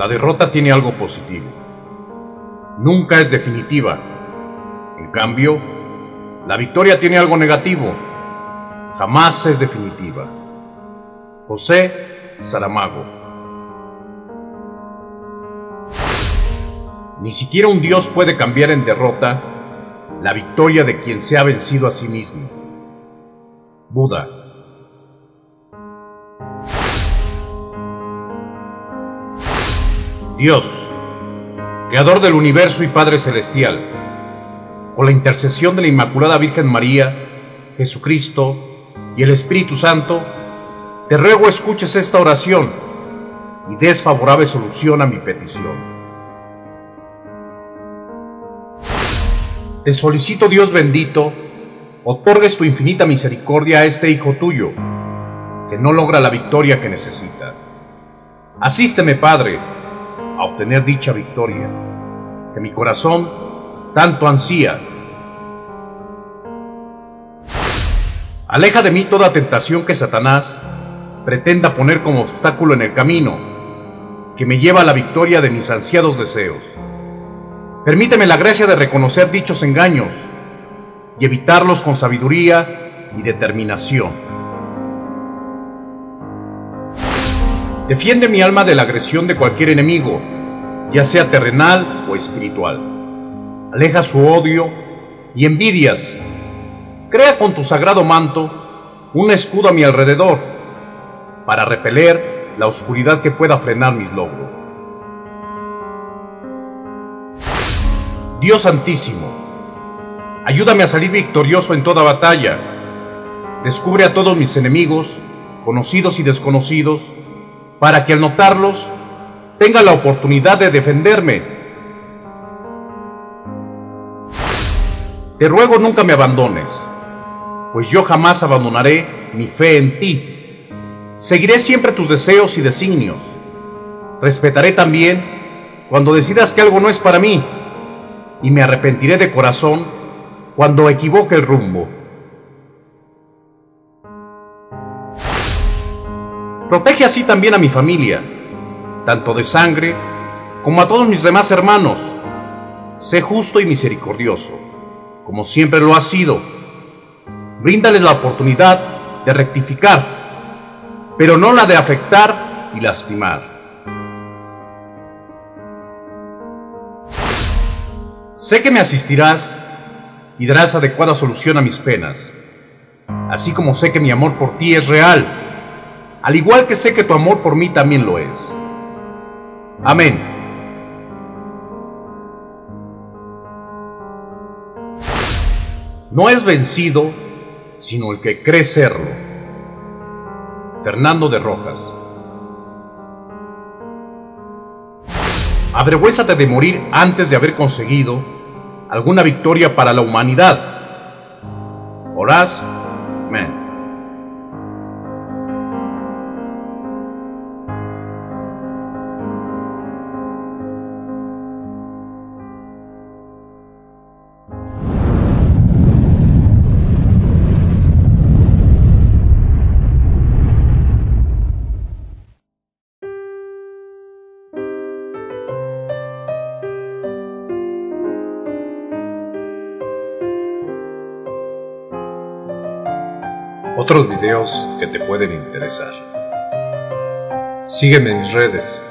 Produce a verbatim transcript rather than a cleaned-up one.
la derrota tiene algo positivo. Nunca es definitiva. En cambio, la victoria tiene algo negativo. Jamás es definitiva. José Saramago. Ni siquiera un dios puede cambiar en derrota la victoria de quien se ha vencido a sí mismo. Buda. Dios, creador del universo y Padre celestial, con la intercesión de la Inmaculada Virgen María, Jesucristo y el Espíritu Santo, te ruego escuches esta oración y des favorable solución a mi petición. Te solicito, Dios bendito, otorgues tu infinita misericordia a este hijo tuyo, que no logra la victoria que necesita. Asísteme, Padre, a obtener dicha victoria, que mi corazón tanto ansía. Aleja de mí toda tentación que Satanás pretenda poner como obstáculo en el camino, que me lleva a la victoria de mis ansiados deseos. Permíteme la gracia de reconocer dichos engaños y evitarlos con sabiduría y determinación. Defiende mi alma de la agresión de cualquier enemigo, ya sea terrenal o espiritual. Aleja su odio y envidias. Crea con tu sagrado manto un escudo a mi alrededor para repeler la oscuridad que pueda frenar mis logros. Dios Santísimo, ayúdame a salir victorioso en toda batalla. Descubre a todos mis enemigos, conocidos y desconocidos, para que al notarlos, tenga la oportunidad de defenderme. Te ruego nunca me abandones, pues yo jamás abandonaré mi fe en ti. Seguiré siempre tus deseos y designios. Respetaré también cuando decidas que algo no es para mí, y me arrepentiré de corazón cuando equivoque el rumbo. Protege así también a mi familia, tanto de sangre como a todos mis demás hermanos. Sé justo y misericordioso, como siempre lo has sido. Bríndales la oportunidad de rectificar, pero no la de afectar y lastimar. Sé que me asistirás y darás adecuada solución a mis penas, así como sé que mi amor por ti es real, al igual que sé que tu amor por mí también lo es. Amén. No es vencido, sino el que cree serlo. Fernando de Rojas. Avergüénzate de morir antes de haber conseguido alguna victoria para la humanidad. Horace Mann. Otros videos que te pueden interesar. Sígueme en mis redes.